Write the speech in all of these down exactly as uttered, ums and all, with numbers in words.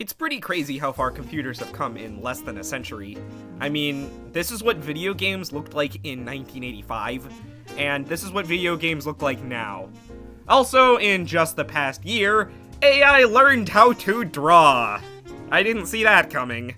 It's pretty crazy how far computers have come in less than a century. I mean, this is what video games looked like in nineteen eighty-five, and this is what video games look like now. Also, in just the past year, A I learned how to draw. I didn't see that coming.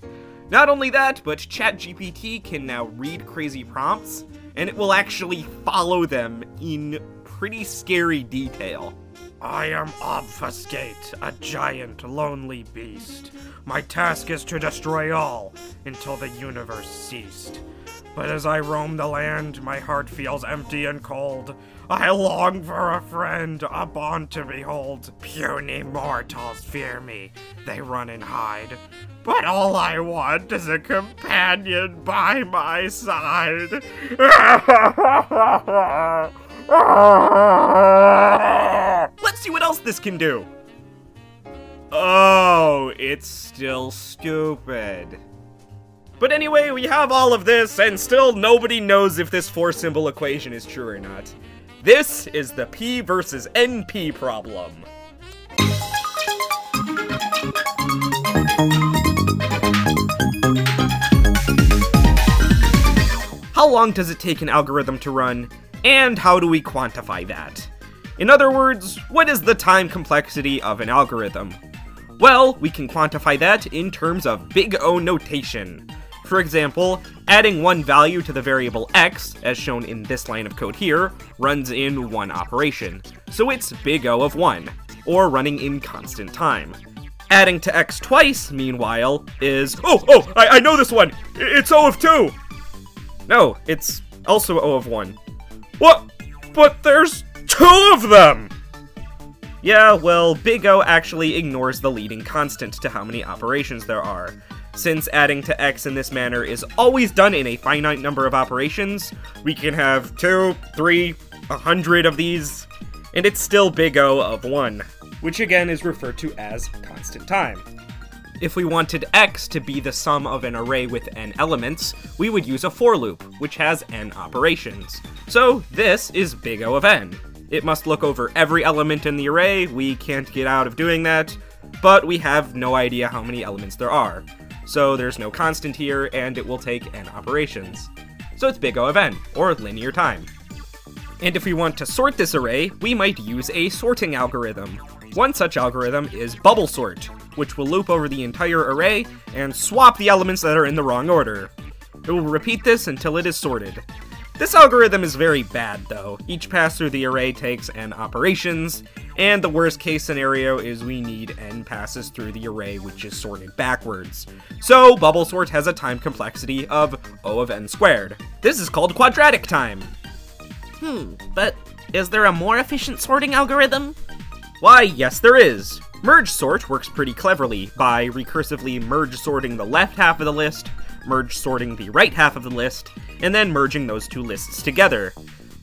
Not only that, but ChatGPT can now read crazy prompts, and it will actually follow them in pretty scary detail. I am Obfuscate, a giant, lonely beast. My task is to destroy all, until the universe ceased. But as I roam the land, my heart feels empty and cold. I long for a friend, a bond to behold. Puny mortals fear me, they run and hide. But all I want is a companion by my side. Let's see what else this can do. Oh, it's still stupid. But anyway, we have all of this, and still nobody knows if this four-symbol equation is true or not. This is the P versus N P problem. How long does it take an algorithm to run? And how do we quantify that? In other words, what is the time complexity of an algorithm? Well, we can quantify that in terms of big O notation. For example, adding one value to the variable x, as shown in this line of code here, runs in one operation, so it's big O of one, or running in constant time. Adding to x twice, meanwhile, is... Oh, oh, I, I know this one! It's O of two! No, it's also O of one. What? But there's two of them! Yeah, well, big O actually ignores the leading constant to how many operations there are. Since adding to x in this manner is always done in a finite number of operations, we can have two, three, a hundred of these, and it's still big O of one, which again is referred to as constant time. If we wanted x to be the sum of an array with n elements, we would use a for loop, which has n operations. So this is big O of n. It must look over every element in the array. We can't get out of doing that, but we have no idea how many elements there are. So there's no constant here, and it will take n operations. So it's big O of n, or linear time. And if we want to sort this array, we might use a sorting algorithm. One such algorithm is bubble sort, which will loop over the entire array and swap the elements that are in the wrong order. It will repeat this until it is sorted. This algorithm is very bad, though. Each pass through the array takes n operations, and the worst case scenario is we need n passes through the array, which is sorted backwards. So bubble sort has a time complexity of O of n squared. This is called quadratic time. Hmm, but is there a more efficient sorting algorithm? Why, yes there is. Merge sort works pretty cleverly by recursively merge sorting the left half of the list, merge sorting the right half of the list, and then merging those two lists together.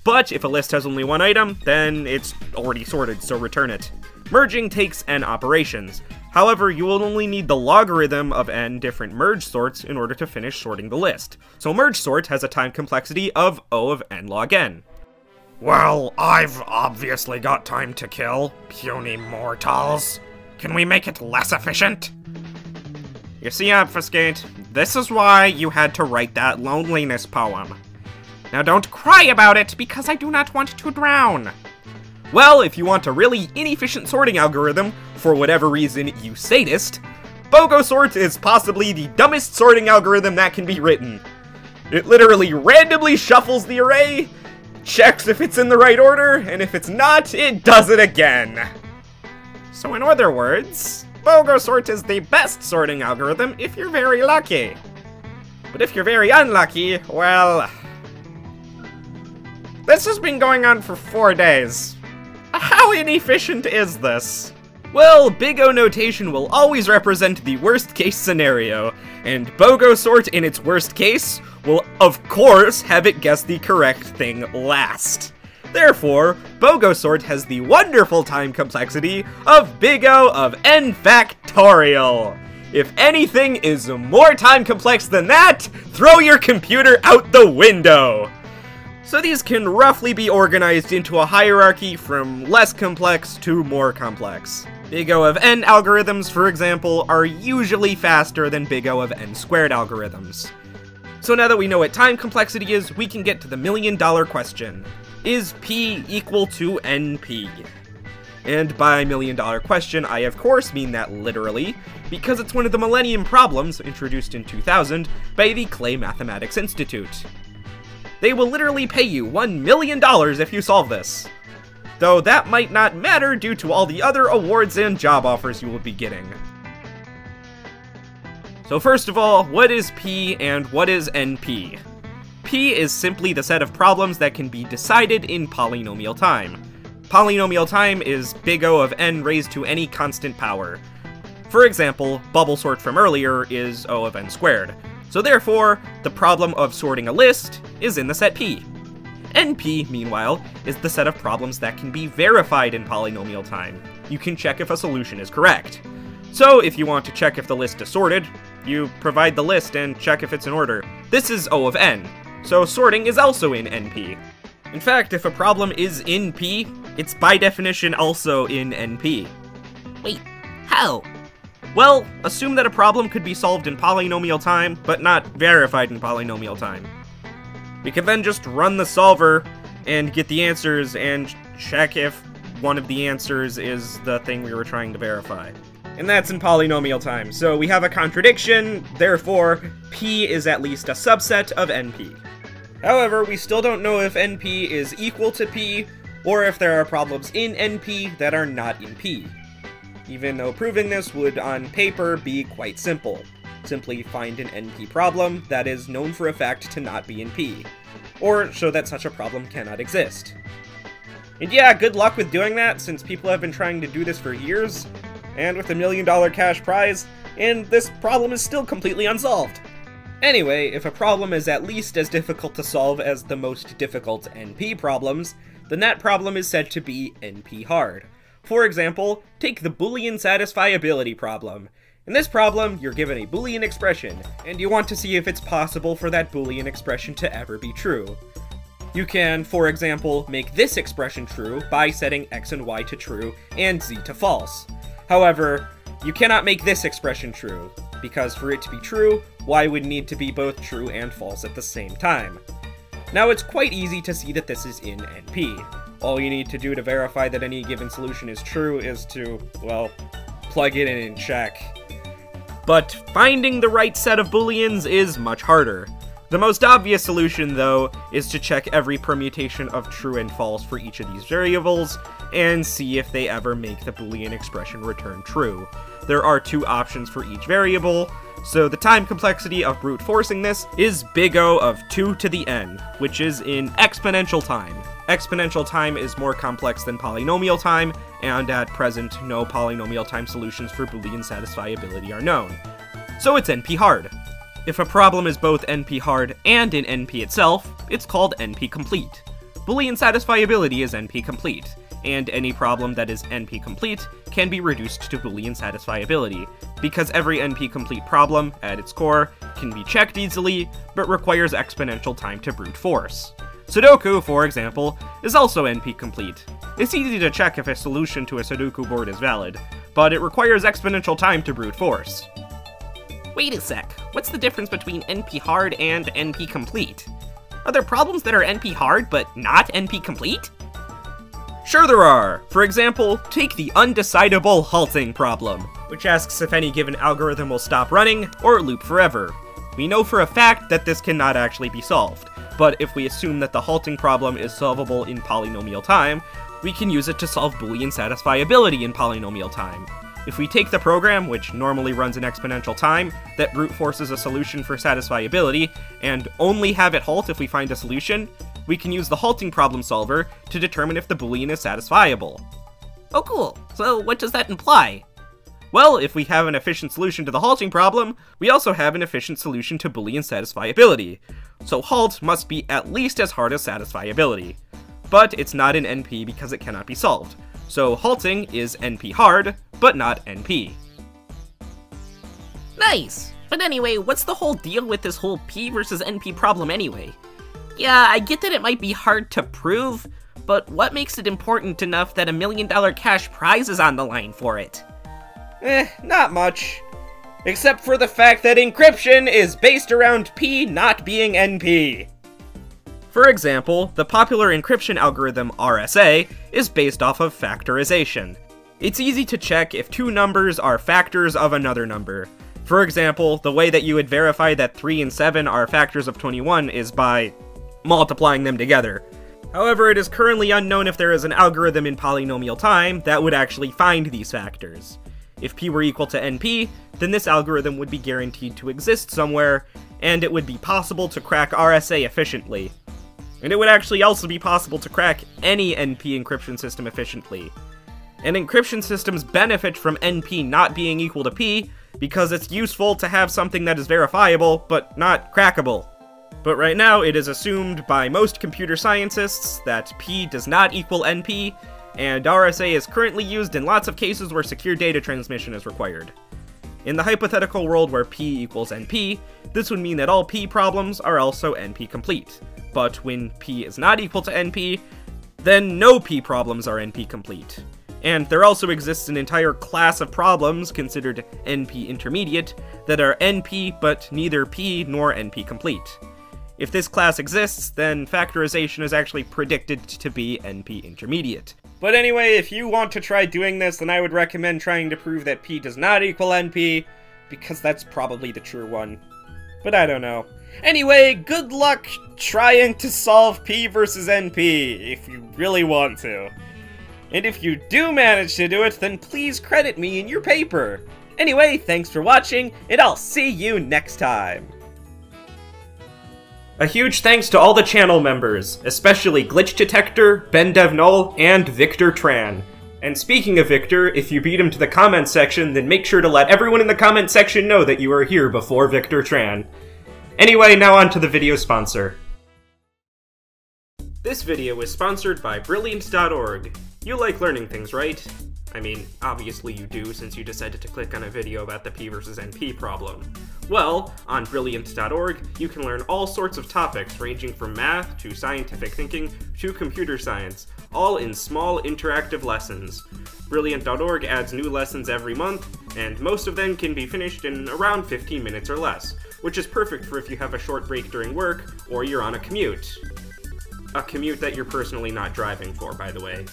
But if a list has only one item, then it's already sorted, so return it. Merging takes n operations. However, you will only need the logarithm of n different merge sorts in order to finish sorting the list. So merge sort has a time complexity of O of n log n. Well, I've obviously got time to kill, puny mortals. Can we make it less efficient? You see, Obfuscate, this is why you had to write that loneliness poem. Now don't cry about it, because I do not want to drown. Well, if you want a really inefficient sorting algorithm, for whatever reason, you sadist, BogoSort is possibly the dumbest sorting algorithm that can be written. It literally randomly shuffles the array, checks if it's in the right order, and if it's not, it does it again. So in other words, BogoSort is the best sorting algorithm if you're very lucky. But if you're very unlucky, well... This has been going on for four days. How inefficient is this? Well, big O notation will always represent the worst case scenario, and BogoSort in its worst case will of course have it guess the correct thing last. Therefore, BogoSort has the wonderful time complexity of big O of n factorial. If anything is more time complex than that, throw your computer out the window! So these can roughly be organized into a hierarchy from less complex to more complex. Big O of n algorithms, for example, are usually faster than big O of n squared algorithms. So now that we know what time complexity is, we can get to the million dollar question. Is P equal to N P? And by million dollar question, I of course mean that literally, because it's one of the Millennium Problems, introduced in two thousand by the Clay Mathematics Institute. They will literally pay you one million dollars if you solve this. Though that might not matter due to all the other awards and job offers you will be getting. So first of all, what is P and what is N P? P is simply the set of problems that can be decided in polynomial time. Polynomial time is big O of n raised to any constant power. For example, bubble sort from earlier is O of n squared. So therefore, the problem of sorting a list is in the set P. N P, meanwhile, is the set of problems that can be verified in polynomial time. You can check if a solution is correct. So if you want to check if the list is sorted, you provide the list and check if it's in order. This is O of n, so sorting is also in N P. In fact, if a problem is in P, it's by definition also in N P. Wait, how? Well, assume that a problem could be solved in polynomial time, but not verified in polynomial time. We can then just run the solver and get the answers and check if one of the answers is the thing we were trying to verify. And that's in polynomial time, so we have a contradiction, therefore P is at least a subset of N P. However, we still don't know if N P is equal to P, or if there are problems in N P that are not in P. Even though proving this would, on paper, be quite simple. Simply find an N P problem that is known for a fact to not be in P, or show that such a problem cannot exist. And yeah, good luck with doing that, since people have been trying to do this for years, and with a million dollar cash prize, and this problem is still completely unsolved. Anyway, if a problem is at least as difficult to solve as the most difficult N P problems, then that problem is said to be N P hard. For example, take the Boolean satisfiability problem. In this problem, you're given a Boolean expression, and you want to see if it's possible for that Boolean expression to ever be true. You can, for example, make this expression true by setting x and y to true and z to false. However, you cannot make this expression true, because for it to be true, y would need to be both true and false at the same time. Now it's quite easy to see that this is in N P. All you need to do to verify that any given solution is true is to, well, plug it in and check. But finding the right set of Booleans is much harder. The most obvious solution, though, is to check every permutation of true and false for each of these variables, and see if they ever make the Boolean expression return true. There are two options for each variable, so the time complexity of brute forcing this is big O of two to the n, which is in exponential time. Exponential time is more complex than polynomial time, and at present, no polynomial time solutions for Boolean satisfiability are known. So it's N P hard. If a problem is both N P hard and in N P itself, it's called N P complete. Boolean satisfiability is N P complete, and any problem that is N P complete can be reduced to Boolean satisfiability, because every N P complete problem, at its core, can be checked easily, but requires exponential time to brute force. Sudoku, for example, is also N P complete. It's easy to check if a solution to a Sudoku board is valid, but it requires exponential time to brute force. Wait a sec, what's the difference between N P hard and N P complete? Are there problems that are N P hard but not N P complete? Sure there are! For example, take the undecidable halting problem, which asks if any given algorithm will stop running or loop forever. We know for a fact that this cannot actually be solved, but if we assume that the halting problem is solvable in polynomial time, we can use it to solve Boolean satisfiability in polynomial time. If we take the program, which normally runs in exponential time, that brute forces a solution for satisfiability, and only have it halt if we find a solution, we can use the halting problem solver to determine if the Boolean is satisfiable. Oh cool, so what does that imply? Well, if we have an efficient solution to the halting problem, we also have an efficient solution to Boolean satisfiability. So halt must be at least as hard as satisfiability. But it's not in N P because it cannot be solved. So halting is N P hard, but not N P. Nice! But anyway, what's the whole deal with this whole P versus N P problem anyway? Yeah, I get that it might be hard to prove, but what makes it important enough that a million dollar cash prize is on the line for it? Eh, not much. Except for the fact that encryption is based around P not being N P. For example, the popular encryption algorithm R S A is based off of factorization. It's easy to check if two numbers are factors of another number. For example, the way that you would verify that three and seven are factors of twenty-one is by multiplying them together. However, it is currently unknown if there is an algorithm in polynomial time that would actually find these factors. If P were equal to N P, then this algorithm would be guaranteed to exist somewhere, and it would be possible to crack R S A efficiently. And it would actually also be possible to crack any N P encryption system efficiently. And encryption systems benefit from N P not being equal to P, because it's useful to have something that is verifiable, but not crackable. But right now, it is assumed by most computer scientists that P does not equal N P, and R S A is currently used in lots of cases where secure data transmission is required. In the hypothetical world where P equals N P, this would mean that all P problems are also N P complete. But when P is not equal to N P, then no P problems are N P complete. And there also exists an entire class of problems, considered N P intermediate, that are N P but neither P nor N P complete. If this class exists, then factorization is actually predicted to be N P intermediate. But anyway, if you want to try doing this, then I would recommend trying to prove that P does not equal N P, because that's probably the true one. But I don't know. Anyway, good luck trying to solve P versus N P, if you really want to. And if you do manage to do it, then please credit me in your paper. Anyway, thanks for watching, and I'll see you next time. A huge thanks to all the channel members, especially Glitch Detector, Ben Devnull, and Victor Tran. And speaking of Victor, if you beat him to the comment section, then make sure to let everyone in the comment section know that you are here before Victor Tran. Anyway, now on to the video sponsor. This video is sponsored by Brilliant dot org. You like learning things, right? I mean, obviously you do, since you decided to click on a video about the P versus N P problem. Well, on Brilliant dot org, you can learn all sorts of topics ranging from math to scientific thinking to computer science, all in small interactive lessons. Brilliant dot org adds new lessons every month, and most of them can be finished in around fifteen minutes or less, which is perfect for if you have a short break during work or you're on a commute. A commute that you're personally not driving for, by the way.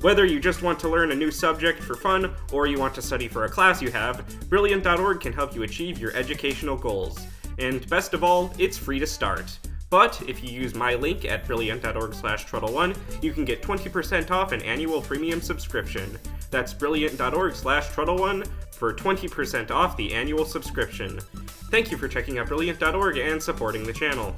Whether you just want to learn a new subject for fun, or you want to study for a class you have, Brilliant dot org can help you achieve your educational goals. And best of all, it's free to start. But if you use my link at Brilliant dot org slash Trundle one, you can get twenty percent off an annual premium subscription. That's Brilliant dot org slash Trundle one for twenty percent off the annual subscription. Thank you for checking out Brilliant dot org and supporting the channel.